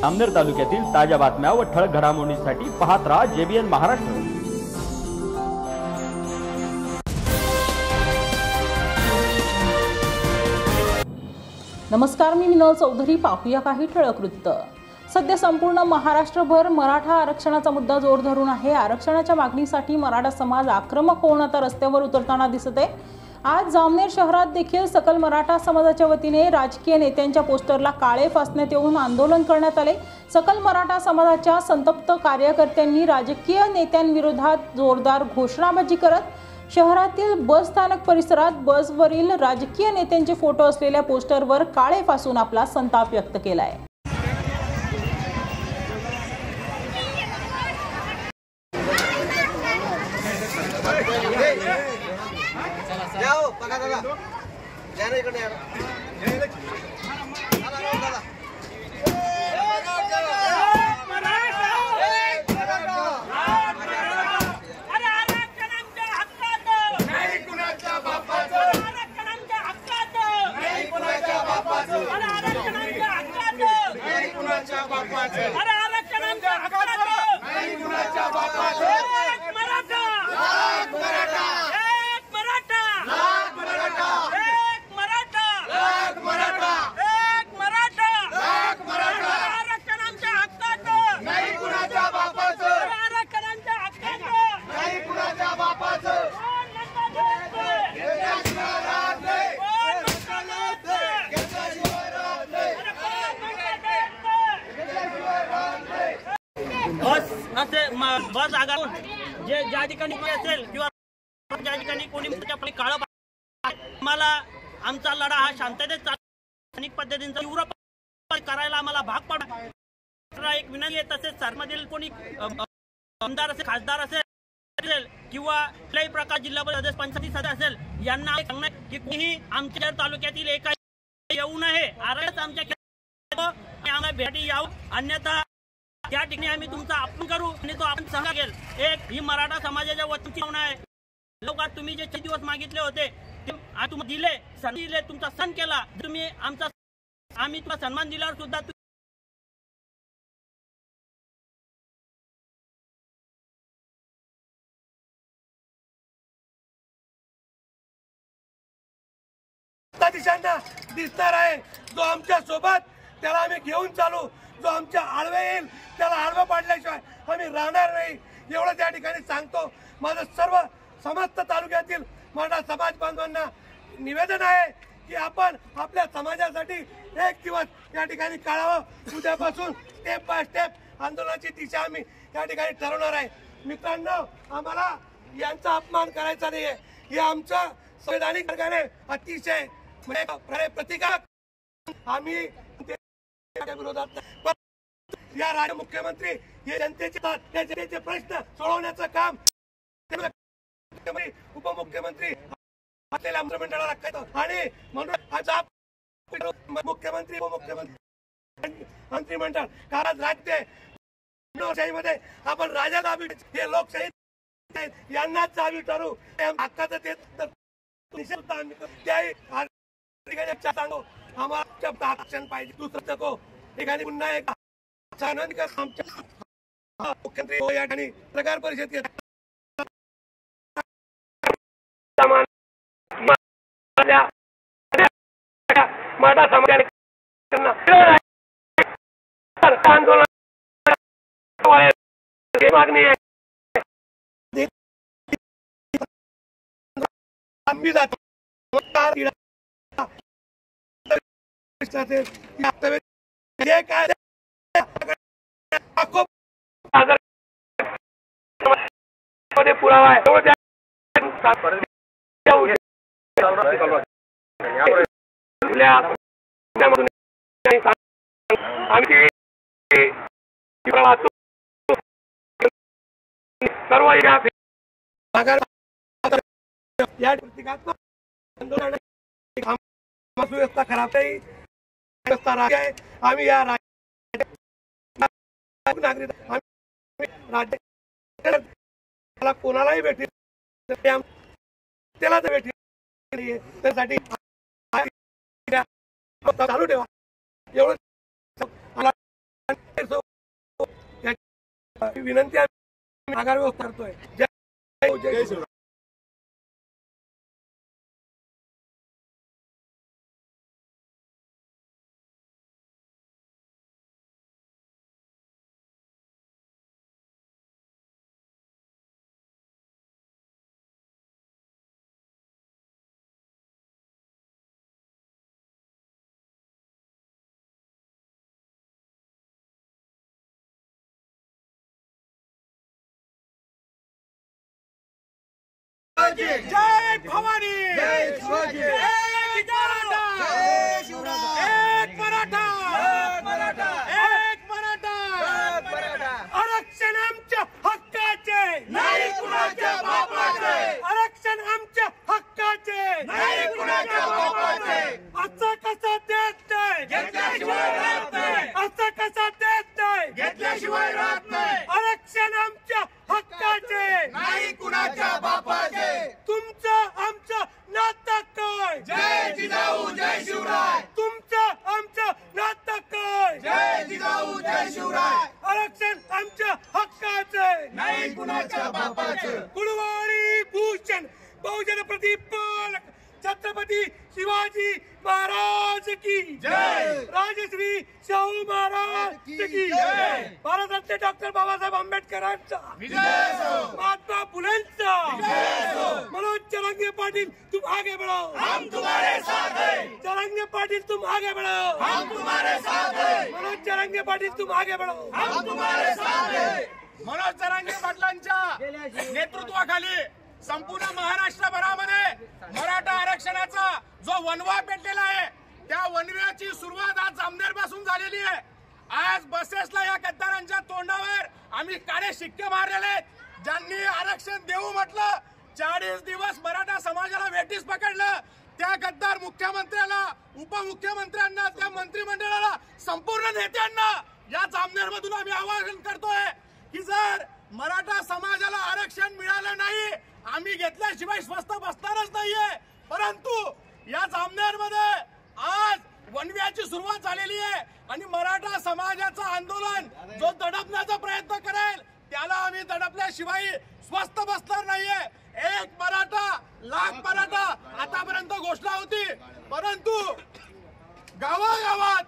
जामनेर तालुक्यातील ताज्या बातम्या व ठळक घडामोडींसाठी पाहत रहा जेबीएन महाराष्ट्र। नमस्कार, मी मीनल चौधरी। पाहूया काही ठळक वृत्त। सध्या संपूर्ण महाराष्ट्रभर मराठा आरक्षणाचा मुद्दा जोर धरून आहे। आरक्षणाच्या मागणीसाठी मराठा समाज आक्रमक होऊन आता रस्त्यावर उतरताना दिसत आहे। आज जामनेर शहरात देखील सकल मराठा समाजाच्या वतीने राजकीय नेत्यांच्या पोस्टरला काळे फासण्यात येऊन आंदोलन करण्यात आले। सकल मराठा समाजाच्या संतप्त कार्यकर्त्यांनी राजकीय नेत्यांविरोधात जोरदार घोषणाबाजी करत शहरातील बस स्थानक परिसरात बसवरील राजकीय नेत्यांचे फोटो असलेल्या पोस्टरवर काळे फासून आपला संताप व्यक्त केला आहे। बस आगार जे ज्या ठिकाणी असेल किंवा ज्या ठिकाणी कोणी आपली काळ आम्हाला आमचा लढा हा शांततेत स्थानिक पद्धतींचा युरोप करायला आम्हाला भाग पडा एक विनंती आहे। तसेच सरमधील कोणी आमदार असेल, खासदार असेल किंवा कुठल्याही प्रकार जिल्हा परिषद सदस्य, पंचायती सदस्य असेल यांना सांगणं की कोणीही आमच्या तालुक्यातील एका येऊ नये, आरच आमच्या आम्हाला भेटी यावं, अन्यथा त्या ठिकाणी आम्ही तुमचा आपण करू आणि तो आपण सांगेल। एक ही मराठा समाजाच्या वतीची भावना आहे। लवकर तुम्ही जे 4 दिवस मागितले होते ते तुम्हाला दिले, सण दिले, तुमचा सण केला, तुम्ही आमचा आम्ही तुला सन्मान दिल्यावर सुद्धा दिशांना दिसणार आहे। जो आमच्या सोबत त्याला आम्ही घेऊन चालू, जो आमच्या आडवे येईल त्याला आडवा पाडल्याशिवाय आम्ही राहणार नाही, एवढं त्या ठिकाणी सांगतो। माझं सर्व समस्त तालुक्यातील मराठा समाज बांधवांना निवेदन आहे की आपण आपल्या समाजासाठी एक दिवस या ठिकाणी काढावं। उद्यापासून स्टेप बाय स्टेप आंदोलनाची दिशा आम्ही या ठिकाणी ठरवणार आहे। मित्रांनो, आम्हाला यांचा अपमान करायचा नाही आहे। हे आमच्या संवैधानिक मार्गाने अतिशय प्रतिकार आम्ही या राज्य मुख्यमंत्री हे जनतेचे प्रश्न सोडवण्याचं काम उपमुख्यमंत्री आपल्याला मंत्रिमंडळाला करतो आणि म्हणून आज मुख्यमंत्री उपमुख्यमंत्री मंत्रिमंडळ काराज राज्य लोकशाहीमध्ये आपण राजा दाबी हे लोकशाही यांनाच चावी ठरू हक्काचं देत तर त्याही सांगू आम्हाला पाहिजे। दुसरं को ठिकाणी पुन्हा एक मुख्यमंत्री या ठिकाणी पत्रकार परिषद मागणी पुरावा सर्व या प्रतिकात्मक आंदोलनाने सुव्यवस्था खराब आहे। आम्ही या नागरिक कोणालाही भेटी त्याला तर भेटी त्यासाठी चालू ठेवा एवढं विनंती करतोय। जय भवानी, जय शिवाजी, एक मराठा, एक मराठा, एक मराठा। आरक्षण आमच्या हक्काचे नाही कुणाच्या बापाचे, आरक्षण आमच्या हक्काचे नाही कुणाच्या बापाचे। असं कसं देत नाही, घेतल्याशिवाय राहत नाही, असं कसं देत नाही, घेतल्याशिवाय राहत नाही। आरक्षण आमच्या हक्काचे नाही कुणाच्या बापाचे। तुमचं आमचं नातं काय, जय जिजाऊ जय शिवराय। तुमचं आमचं नातं काय, जय जिजाऊ जय शिवराय। आरक्षण आमच्या हक्काचे नाही कुणाच्या बापाचे। कुळवाडी भूषण बहुजन प्रतिपालक छत्रपती शिवाजी महाराज की जय। राजश्री शाहू महाराज की जय। भारतरत्न डॉक्टर बाबासाहेब आंबेडकरांचा, महात्मा फुलेंचा, मनोज चरणगे पाटिल तुम आगे बढ़ो हम तुम्हारे साथ हैं। चरणगे पाटिल तुम आगे बढ़ो हम तुम्हारे साथ हैं। मनोज चरणगे पाटिल तुम आगे बढ़ो हम तुम्हारे साथ हैं। मनोज चरणगे पाटलांच्या नेतृत्वाखाली संपूर्ण महाराष्ट्रभरामध्ये मराठा आरक्षणाचा जो वणवा पेटलेला आहे त्या वणव्याची सुरुवात आज जामनेर पासून झालेली आहे। आज बसेसला या गद्दारांच्या तोंडावर आम्ही काळे शिक्के मारलेले आहेत। ज्यांनी आरक्षण देऊ म्हटलं, 40 दिवस मराठा समाजाला वेठीस पकडलं, त्या गद्दार मुख्यमंत्र्याला, उपमुख्यमंत्र्यांना, त्या मंत्रिमंडळाला, संपूर्ण नेत्यांना या जामनेर मधून आम्ही आवाहन करतोय की जर मराठा समाजाला आरक्षण मिळालं नाही, आम्ही घेतल्याशिवाय स्वस्थ बसणारच नाहीये। परंतु या जामनेर मध्ये आज वणव्याची सुरुवात झालेली आहे आणि मराठा समाजाचं आंदोलन जो दडपण्याचा प्रयत्न करेल त्याला आम्ही दडपल्याशिवाय स्वस्थ बसणार नाहीये। एक मराठा लाख मराठा आतापर्यंत घोषणा होती, परंतु गावागावात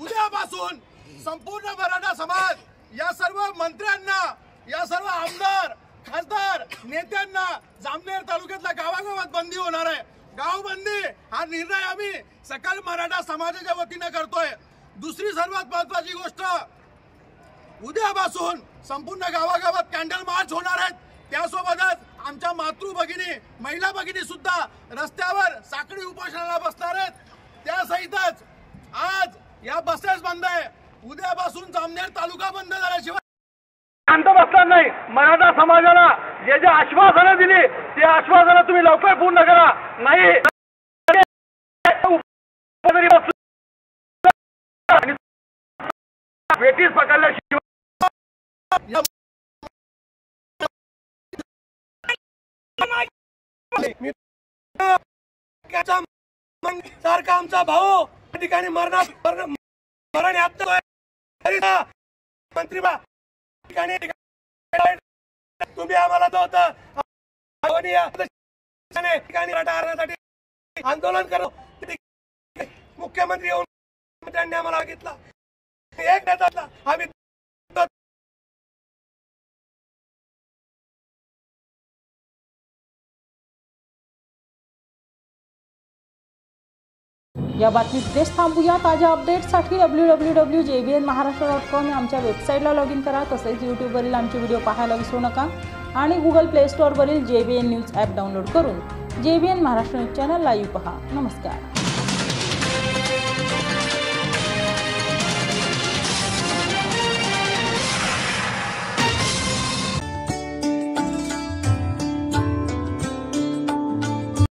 उद्यापासून संपूर्ण मराठा समाज या सर्व मंत्र्यांना, या सर्व आमदार खासदार नेत्यांना जामनेर तालुक्यातल्या गावागावात बंदी होणार आहे। गाव बंदी हा निर्णय आम्ही सकल मराठा समाजाच्या वतीने करतोय। दुसरी सर्वात महत्वाची गोष्ट, उद्यापासून संपूर्ण गावागावात कॅन्डल मार्च होणार आहेत। त्यासोबतच आमच्या मातृ भगिनी, महिला भगिनी सुद्धा रस्त्यावर साखळी उपोषणाला बसणार आहेत। त्यासहितच आज या बसेस बंद आहे। उद्यापासून जामनेर तालुका बंद झाल्याशिवाय शांत बसणार नाही। मराठा समाजाला जे जे आश्वासनं दिली ते आश्वासनं तुम्ही लवकर पूर्ण करा, नाही वेटीस पकडल्याशिवाय सारखा आमचा भाऊ त्या ठिकाणी मरण यातना मंत्री बा तुम्ही आम्हाला आंदोलन करू मुख्यमंत्री त्यांनी आम्हाला मागितला एक नेता आम्ही या बातमीत तेच थांबूया। ताज्या अपडेट्ससाठी www.jbnmaharashtra.com या आमच्या वेबसाईटला लॉग इन करा। तसेच यूट्यूबवरील आमचे व्हिडिओ पाहायला विसरू नका आणि गुगल प्ले स्टोअरवरील JBN न्यूज ॲप डाउनलोड करून JBN Maharashtra news channel live पहा। नमस्कार।